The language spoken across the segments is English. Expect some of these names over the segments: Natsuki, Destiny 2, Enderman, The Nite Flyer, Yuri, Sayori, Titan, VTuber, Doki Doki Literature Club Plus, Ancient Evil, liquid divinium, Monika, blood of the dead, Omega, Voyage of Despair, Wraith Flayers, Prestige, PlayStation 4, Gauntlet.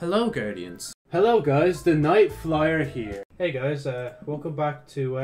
Hello, Guardians. Hello, guys. The Night Flyer here. Hey, guys. Welcome back to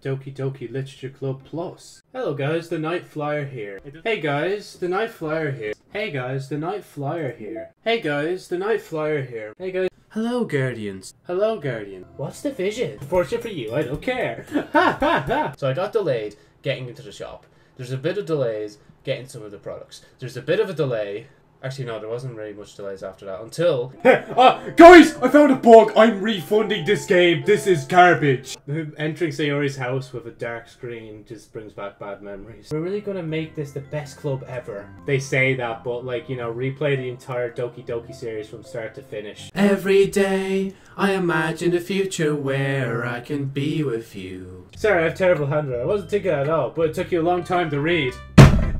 Doki Doki Literature Club Plus. Hello, guys. The Night Flyer here. Hey, guys. The Night Flyer here. Hey, guys. The Night Flyer here. Hey, guys. The Night Flyer here. Hey, guys. Hello, Guardians. Hello, Guardian. What's the vision? Fortunate for you, I don't care. Ha ha ha. So I got delayed getting into the shop. There's a bit of delays getting some of the products. There's a bit of a delay. Actually, no, there wasn't really much delays after that, until... guys, I found a bug! I'm refunding this game! This is garbage! Entering Sayori's house with a dark screen just brings back bad memories. We're really gonna make this the best club ever. They say that, but, like, you know, replay the entire Doki Doki series from start to finish. Every day, I imagine a future where I can be with you. Sorry, I have terrible handwriting. I wasn't thinking at all, but it took you a long time to read.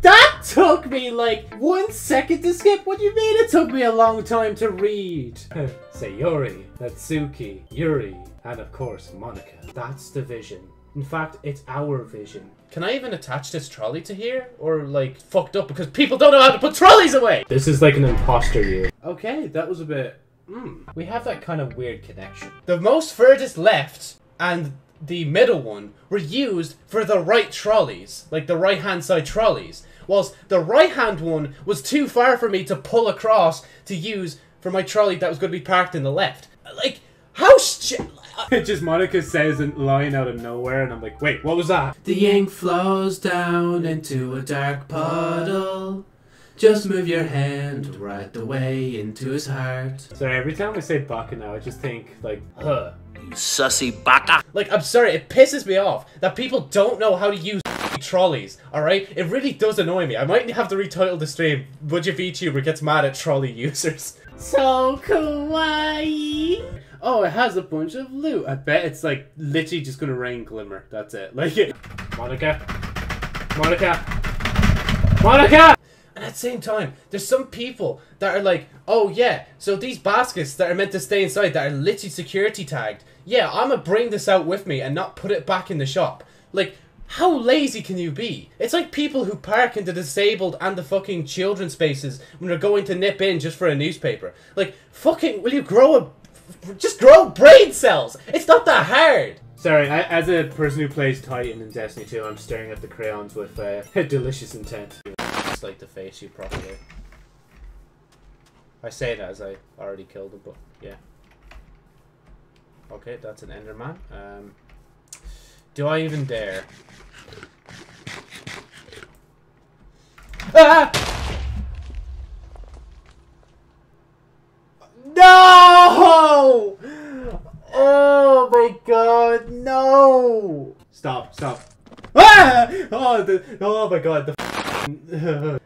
That took me like 1 second to skip. What do you mean it took me a long time to read? Sayori, Natsuki, Yuri, and of course Monika. That's the vision. In fact, it's our vision. Can I even attach this trolley to here? Or like fucked up because people don't know how to put trolleys away? This is like an imposter year. Okay, that was a bit... We have that kind of weird connection. The most furthest left and... the middle one were used for the right trolleys, like the right hand side trolleys, whilst the right hand one was too far for me to pull across to use for my trolley that was going to be parked in the left. Like, how It just Monika says a line out of nowhere and I'm like, wait, what was that? The ink flows down into a dark puddle. Just move your hand right the way into his heart. Sorry, every time I say baka now, I just think like, huh. You sussy baka. Like, I'm sorry, it pisses me off that people don't know how to use trolleys, alright? It really does annoy me. I might have to retitle the stream, Would You VTuber Gets Mad at Trolley Users. So kawaii. Oh, it has a bunch of loot. I bet it's like, literally just gonna rain glimmer. That's it. Like it. Monika. Monika. Monika! And at the same time, there's some people that are like, oh yeah, so these baskets that are meant to stay inside that are literally security tagged, yeah, I'm gonna bring this out with me and not put it back in the shop. Like, how lazy can you be? It's like people who park in the disabled and the fucking children's spaces when they're going to nip in just for a newspaper. Like, fucking, will you just grow brain cells? It's not that hard. Sorry, as a person who plays Titan in Destiny 2, I'm staring at the crayons with a delicious intent. Like to face you properly. I say that as I already killed him, but yeah. Okay, that's an Enderman. Do I even dare? Ah! No! Oh my god, no! Stop, stop. Ah! Oh my god, the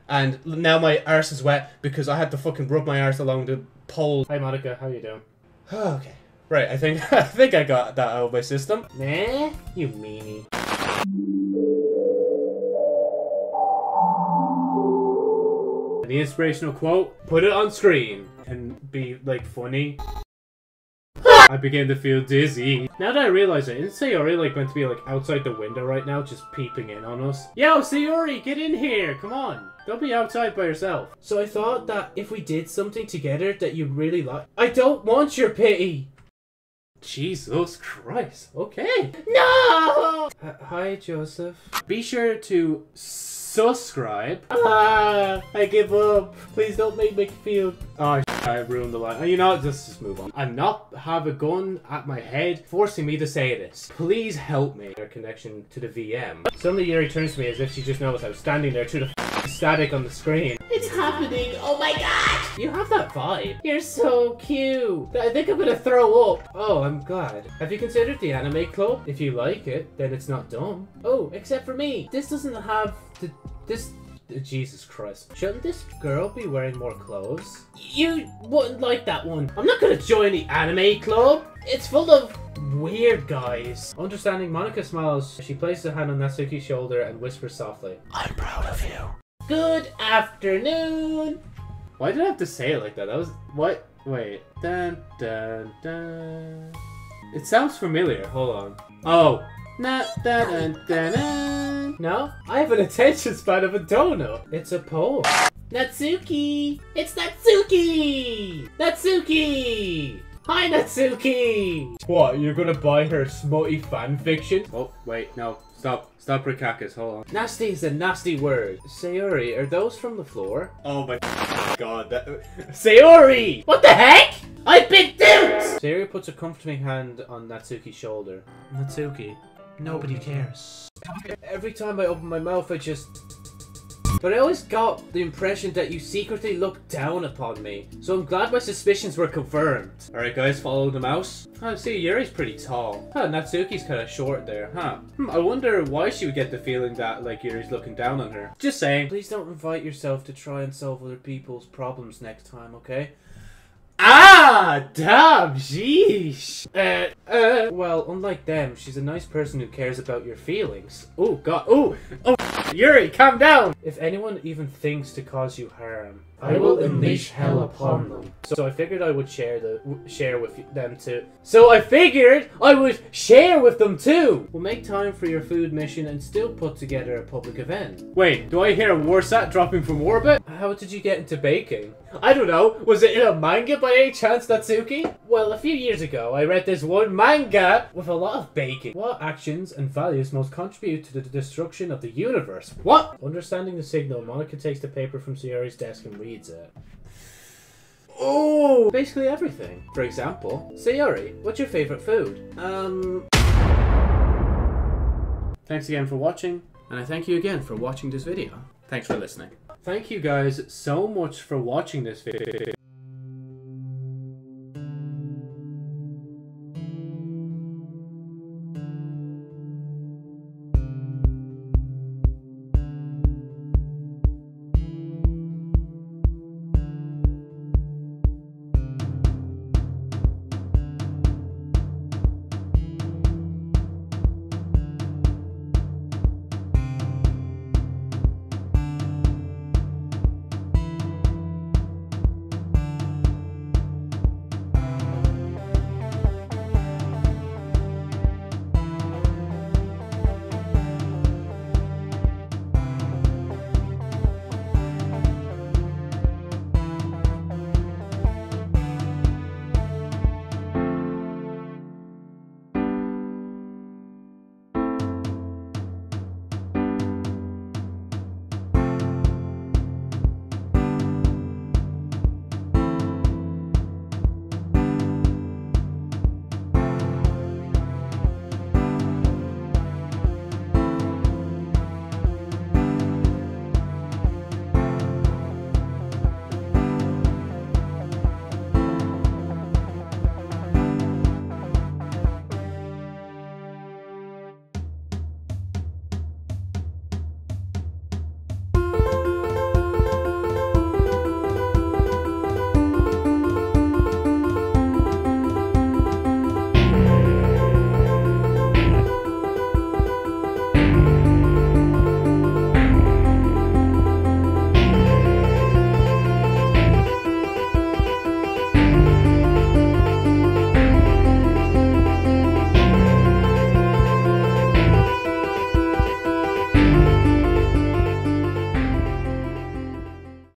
and now my arse is wet because I had to fucking rub my arse along the pole. Hey Monika, how you doing? Oh, okay. Right, I think I got that out of my system. Nah, you meanie. The inspirational quote, put it on screen and be like funny. I began to feel dizzy. Now that I realise it, isn't Sayori like meant to be like outside the window right now, just peeping in on us? Yo, Sayori, get in here! Come on! Don't be outside by yourself. So I thought that if we did something together that you really like- I don't want your pity! Jesus Christ, okay. No! Hi, Joseph. Be sure to subscribe. Ah, I give up. Please don't make me feel- Oh, I ruined the line. You know what? Just move on. I'm not have a gun at my head forcing me to say this. Please help me. Their connection to the VM. Suddenly Yuri turns to me as if she just knows I was standing there to the static on the screen. It's happening. Oh my god. You have that vibe. You're so cute. I think I'm gonna throw up. Oh, I'm glad. Have you considered the anime club? If you like it, then it's not dumb. Oh, except for me. This doesn't have the... this... Jesus Christ. Shouldn't this girl be wearing more clothes? You wouldn't like that one. I'm not gonna join the anime club. It's full of weird guys. Understanding, Monika smiles. She places a hand on Natsuki's shoulder and whispers softly, I'm proud of you. Good afternoon. Why did I have to say it like that? That was... what? Wait. Dun, dun, dun. It sounds familiar. Hold on. Oh. Na, dun, dun, dun, dun. No, I have an attention span of a donut. It's a poem. Natsuki! It's Natsuki! Natsuki! Hi, Natsuki! What, you're gonna buy her smutty fanfiction? Oh, wait, no. Stop. Stop Rikakas, hold on. Nasty is a nasty word. Sayori, are those from the floor? Oh my god, that... Sayori! What the heck? I picked out! Sayori puts a comforting hand on Natsuki's shoulder. Natsuki, nobody cares. Every time I open my mouth, I just... But I always got the impression that you secretly looked down upon me, so I'm glad my suspicions were confirmed. Alright guys, follow the mouse. Oh, see, Yuri's pretty tall. Huh, Natsuki's kinda short there, huh? I wonder why she would get the feeling that, like, Yuri's looking down on her. Just saying. Please don't invite yourself to try and solve other people's problems next time, okay? Ah, damn, jeez. Well, unlike them, she's a nice person who cares about your feelings. Oh, god, oh, Yuri, calm down! If anyone even thinks to cause you harm, I will unleash hell upon them. So I figured I would share with them too. So I figured I would share with them too! We'll make time for your food mission and still put together a public event. Wait, do I hear a Warsat dropping from orbit? How did you get into baking? I don't know, was it in a manga by any chance, Natsuki? Well, a few years ago, I read this one manga with a lot of baking. What actions and values most contribute to the destruction of the universe? What? Understanding the signal, Monika takes the paper from Sayori's desk and reads it. Oh! Basically everything. For example, Sayori, what's your favorite food? Thanks again for watching, and I thank you again for watching this video. Thanks for listening. Thank you guys so much for watching this video.